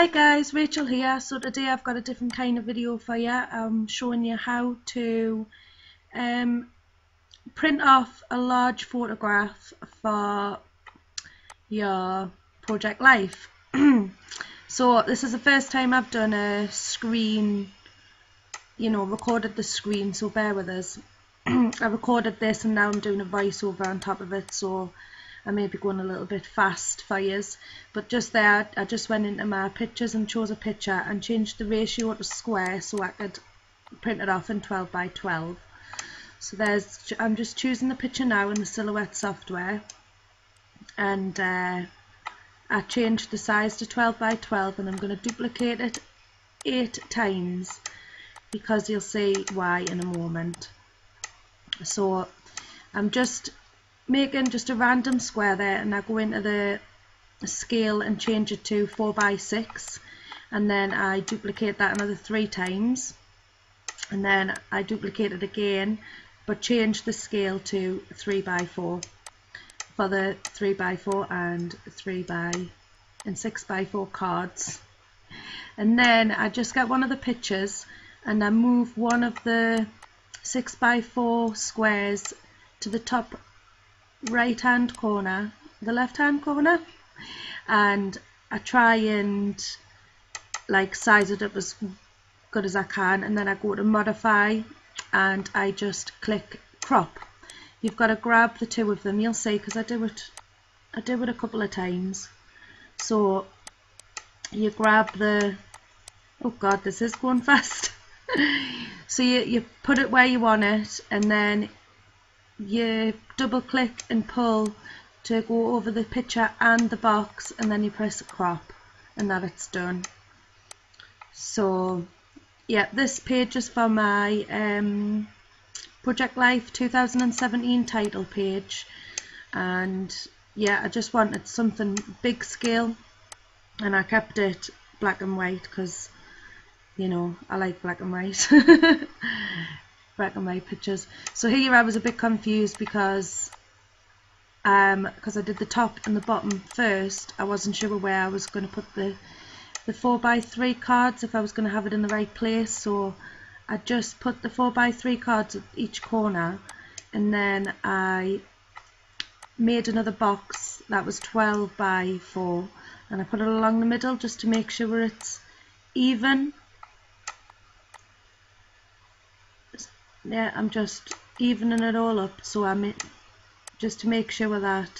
Hi guys, Rachel here. So today I've got a different kind of video for you. I'm showing you how to print off a large photograph for your Project Life. So this is the first time I've done a screen, recorded the screen, so bear with us. I recorded this and now I'm doing a voiceover on top of it, so I may be going a little bit fast for yous, but just there I just went into my pictures and chose a picture and changed the ratio to square so I could print it off in 12 by 12. So there's, I'm just choosing the picture now in the Silhouette software, and I changed the size to 12 by 12, and I'm going to duplicate it 8 times because you'll see why in a moment. So I'm just making just a random square there, and I go into the scale and change it to 4 by 6, and then I duplicate that another 3 times, and then I duplicate it again but change the scale to 3 by 4 for the 3 by 4 and 6 by 4 cards. And then I just get one of the pictures and I move one of the 6 by 4 squares to the top right hand corner, the left hand corner, and I try and like size it up as good as I can, and then I go to modify and I just click crop. You've got to grab the two of them, you'll see, because I do it a couple of times. So you grab the, oh god, this is going fast. So you put it where you want it, and then you double click and pull to go over the picture and the box, and then you press crop, and that it's done. So yeah, this page is for my Project Life 2017 title page, and yeah, I just wanted something big scale and I kept it black and white because I like black and white. Back on my pictures. So here I was a bit confused because I did the top and the bottom first. I wasn't sure where I was going to put the 4 by 3 cards, if I was going to have it in the right place. So I just put the 4 by 3 cards at each corner, and then I made another box that was 12 by 4, and I put it along the middle just to make sure it's even. Yeah, I'm just evening it all up, so I'm just to make sure that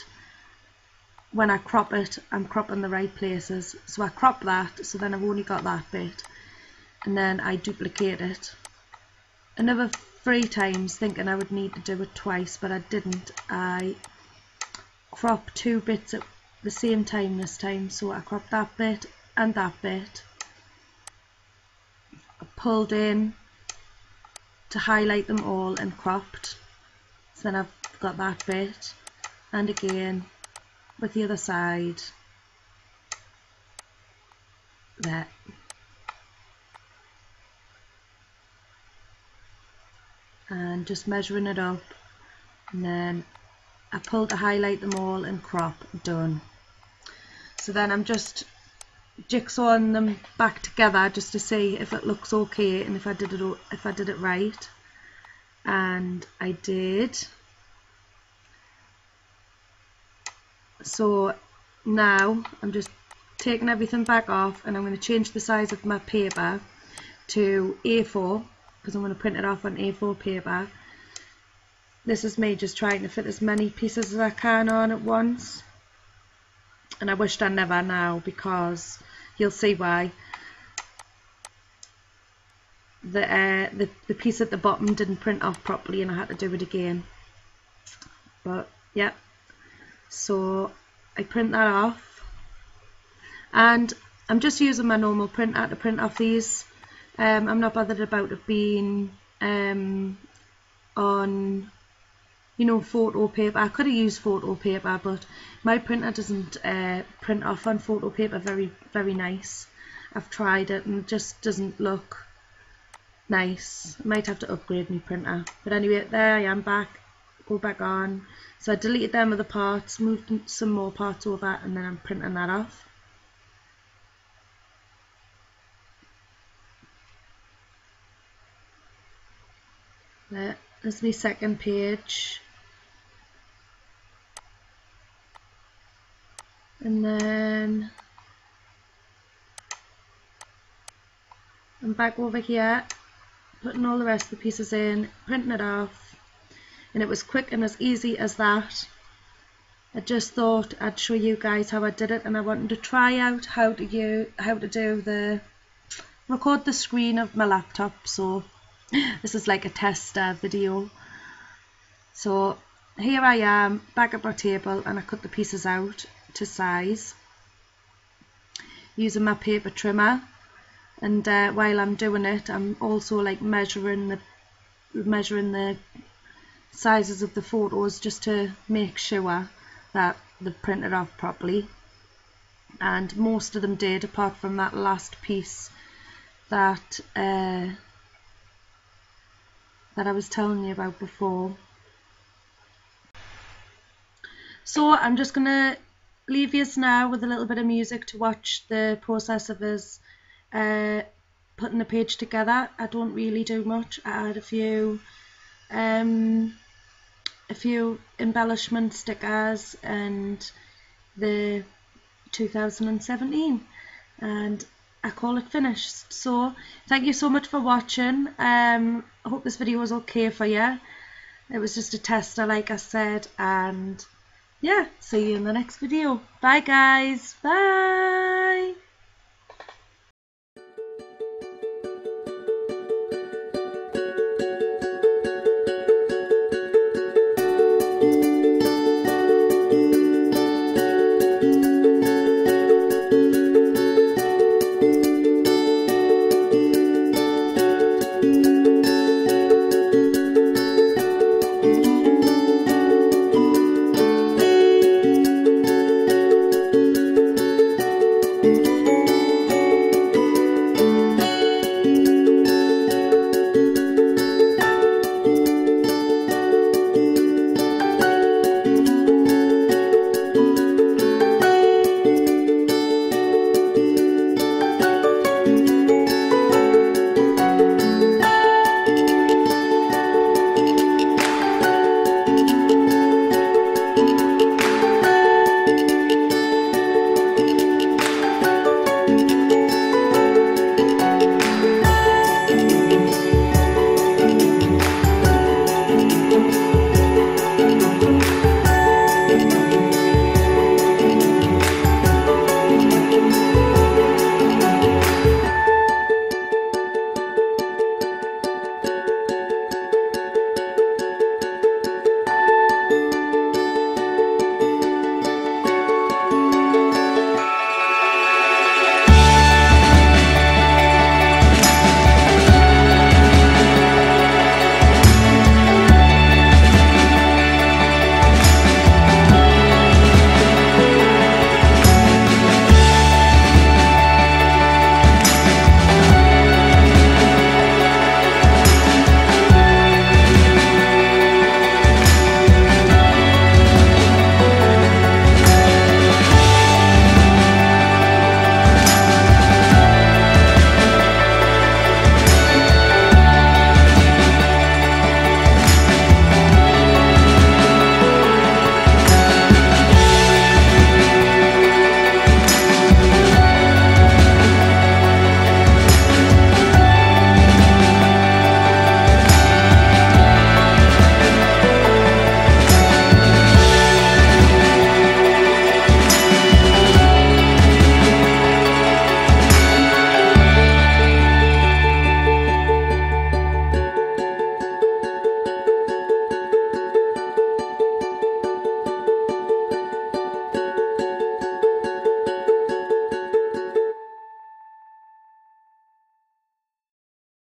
when I crop it, I'm cropping the right places. So I crop that, so then I've only got that bit, and then I duplicate it another 3 times, thinking I would need to do it twice, but I didn't. I crop 2 bits at the same time this time, so I cropped that bit and that bit. I pulled in to highlight them all and cropped, so then I've got that bit, and again with the other side there. And just measuring it up, and then I pull to highlight them all and crop, done. So then I'm just jigsawing them back together just to see if it looks okay and if I did it right, and I did. So now I'm just taking everything back off, and I'm going to change the size of my paper to A4 because I'm going to print it off on A4 paper. This is me just trying to fit as many pieces as I can on at once, and I wished I never now, because you'll see why. The piece at the bottom didn't print off properly and I had to do it again. But yeah, so I print that off, and I'm just using my normal printer to print off these. I'm not bothered about it being on photo paper. I could have used photo paper, but my printer doesn't print off on photo paper very nice. I've tried it and it just doesn't look nice. I might have to upgrade my printer. But anyway, there I am back. Go back on. So I deleted them other parts, moved some more parts over, and then I'm printing that off. That's my second page. And then I'm back over here, putting all the rest of the pieces in, printing it off, and it was quick and as easy as that. I just thought I'd show you guys how I did it, and I wanted to try out how to record the screen of my laptop. So this is like a test video. So here I am back at my table, and I cut the pieces out to size using my paper trimmer. And while I'm doing it, I'm also like measuring the sizes of the photos, just to make sure that they've printed off properly. And most of them did, apart from that last piece that that I was telling you about before. So I'm just gonna leave you now with a little bit of music to watch the process of us putting the page together. I don't really do much. I add a few embellishment stickers and the 2017, and I call it finished. So thank you so much for watching. I hope this video was okay for you. It was just a tester, like I said, and yeah, see you in the next video. Bye guys, bye.